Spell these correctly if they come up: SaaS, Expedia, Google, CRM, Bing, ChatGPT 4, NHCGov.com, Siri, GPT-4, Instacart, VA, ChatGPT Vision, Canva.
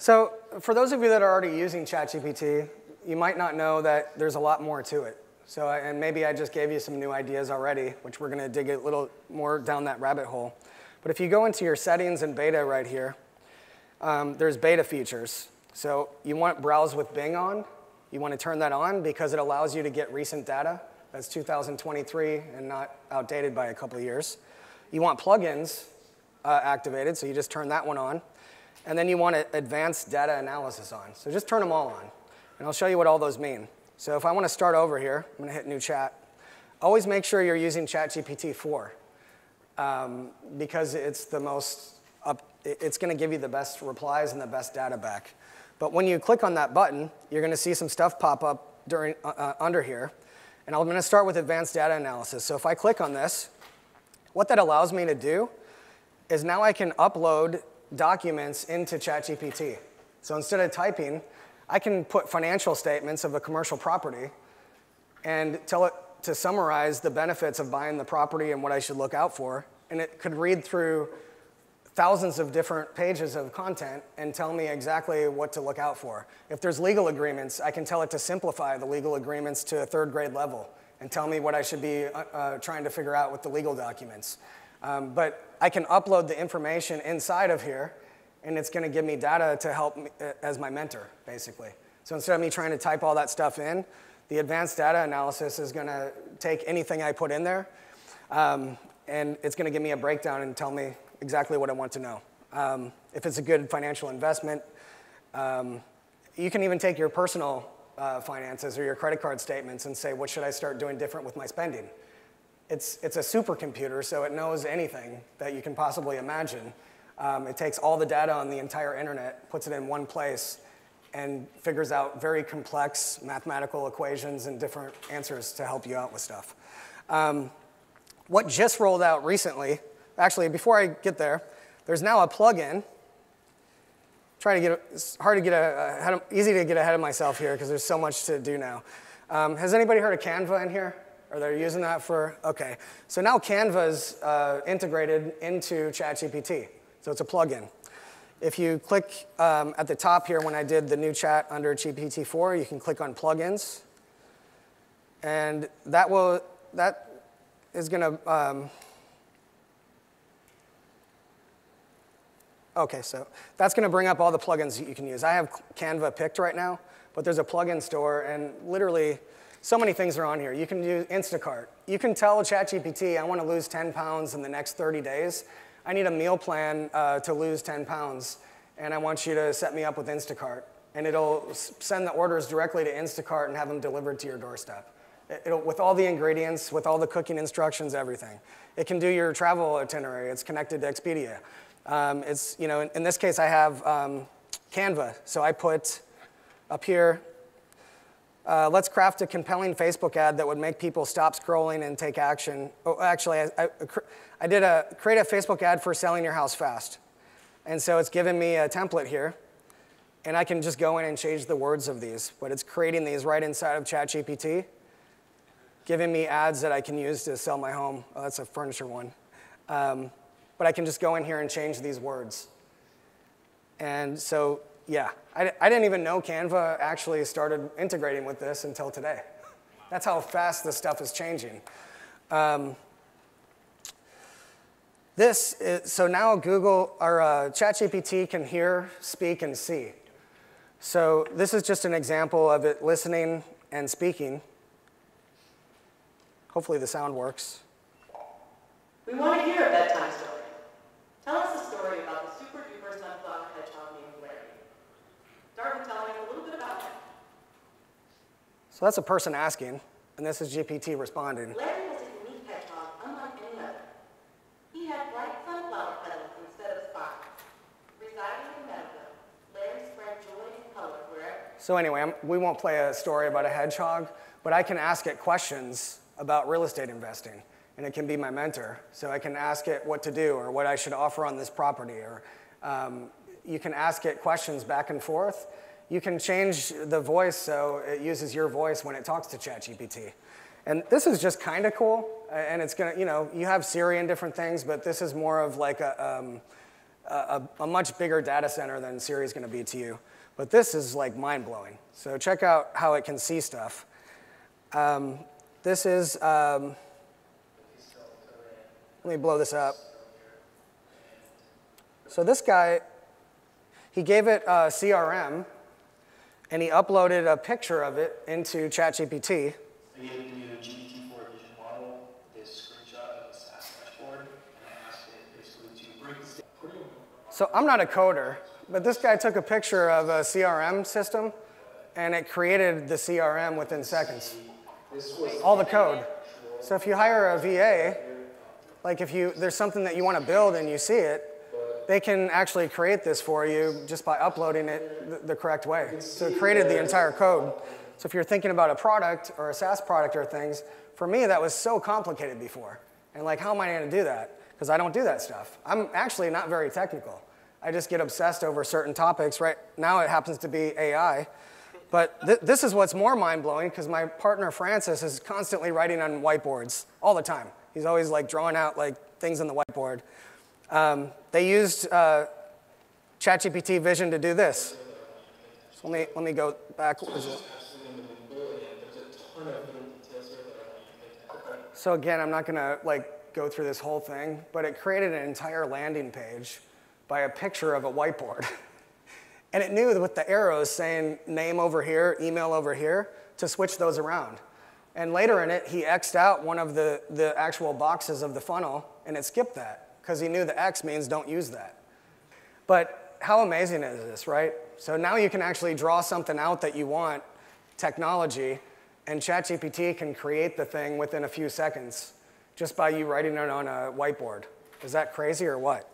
So for those of you that are already using ChatGPT, you might not know that there's a lot more to it. So, and maybe I just gave you some new ideas already, which we're going to dig a little more down that rabbit hole. But if you go into your settings and beta right here, there's beta features. So you want Browse with Bing on. You want to turn that on because it allows you to get recent data that's 2023 and not outdated by a couple of years. You want plugins activated, so you just turn that one on. And then you want advanced data analysis on. So just turn them all on. And I'll show you what all those mean. So if I want to start over here, I'm going to hit New Chat. Always make sure you're using ChatGPT 4 because it's the most it's going to give you the best replies and the best data back. But when you click on that button, you're going to see some stuff pop up during, under here. And I'm going to start with advanced data analysis. So if I click on this, what that allows me to do is now I can upload documents into ChatGPT. So instead of typing, I can put financial statements of a commercial property and tell it to summarize the benefits of buying the property and what I should look out for. And it could read through thousands of different pages of content and tell me exactly what to look out for. If there's legal agreements, I can tell it to simplify the legal agreements to a third grade level and tell me what I should be trying to figure out with the legal documents. But I can upload the information inside of here, and it's going to give me data to help me as my mentor, basically. So instead of me trying to type all that stuff in, the advanced data analysis is going to take anything I put in there, and it's going to give me a breakdown and tell me exactly what I want to know. If it's a good financial investment, you can even take your personal finances or your credit card statements and say, what should I start doing different with my spending? It's a supercomputer, so it knows anything that you can possibly imagine. It takes all the data on the entire internet, puts it in one place, and figures out very complex mathematical equations and different answers to help you out with stuff. What just rolled out recently, actually, before I get there, there's now a plugin. It's hard to get easy to get ahead of myself here because there's so much to do now. Has anybody heard of Canva in here? Are they using that for? Okay. So now Canva's integrated into ChatGPT. So it's a plugin. If you click at the top here when I did the new chat under GPT-4, you can click on plugins. And that is going to, OK, so that's going to bring up all the plugins that you can use. I have Canva picked right now, but there's a plugin store, and literally so many things are on here. You can use Instacart. You can tell ChatGPT, I want to lose 10 pounds in the next 30 days. I need a meal plan to lose 10 pounds, and I want you to set me up with Instacart. And it'll send the orders directly to Instacart and have them delivered to your doorstep. It'll, with all the ingredients, with all the cooking instructions, everything. It can do your travel itinerary. It's connected to Expedia. It's, you know, in this case, I have Canva. So I put up here, let's craft a compelling Facebook ad that would make people stop scrolling and take action. Oh, actually, I did create a Facebook ad for selling your house fast. And so it's given me a template here. And I can just go in and change the words of these. But it's creating these right inside of ChatGPT, giving me ads that I can use to sell my home. Oh, that's a furniture one. But I can just go in here and change these words. And so, yeah, I didn't even know Canva actually started integrating with this until today. That's how fast this stuff is changing. So now Google or ChatGPT can hear, speak, and see. So this is just an example of it listening and speaking. Hopefully the sound works. We want to hear a bedtime story. Tell us a story about the super duper sunflower hedgehog named Larry. Start with telling a little bit about him. So that's a person asking, and this is GPT responding. Larry was a unique hedgehog, unlike any other. He had bright sunflower petals instead of spots. Residing in Mexico, Larry spread joy and color wherever. So anyway, we won't play a story about a hedgehog, but I can ask it questions about real estate investing. And it can be my mentor. So I can ask it what to do or what I should offer on this property. Or you can ask it questions back and forth. You can change the voice so it uses your voice when it talks to ChatGPT. And this is just kind of cool. And it's going to, you know, you have Siri and different things, but this is more of like a much bigger data center than Siri is going to be to you. But this is like mind-blowing. So check out how it can see stuff. This is, let me blow this up. So this guy, he gave it a CRM, and he uploaded a picture of it into ChatGPT. I gave it the new GPT 4 Vision model, this screenshot of the SaaS dashboard, and I asked it basically to break this down. So I'm not a coder, but this guy took a picture of a CRM system, and it created the CRM within seconds. All the code. So if you hire a VA, like if you there's something that you want to build and you see it, they can actually create this for you just by uploading it the correct way. So it created the entire code. So if you're thinking about a product or a SaaS product or things, for me that was so complicated before. And like, how am I going to do that? Because I don't do that stuff. I'm actually not very technical. I just get obsessed over certain topics. Right now it happens to be AI. But this is what's more mind-blowing, because my partner Francis is constantly writing on whiteboards all the time. He's always like drawing out like things on the whiteboard. They used ChatGPT Vision to do this. So let me go back. So again, I'm not going to like go through this whole thing, but it created an entire landing page by a picture of a whiteboard. And it knew with the arrows saying name over here, email over here, to switch those around. And later in it, he X'd out one of the actual boxes of the funnel, and it skipped that, because he knew the X means don't use that. But how amazing is this, right? So now you can actually draw something out that you want, technology, and ChatGPT can create the thing within a few seconds just by you writing it on a whiteboard. Is that crazy or what?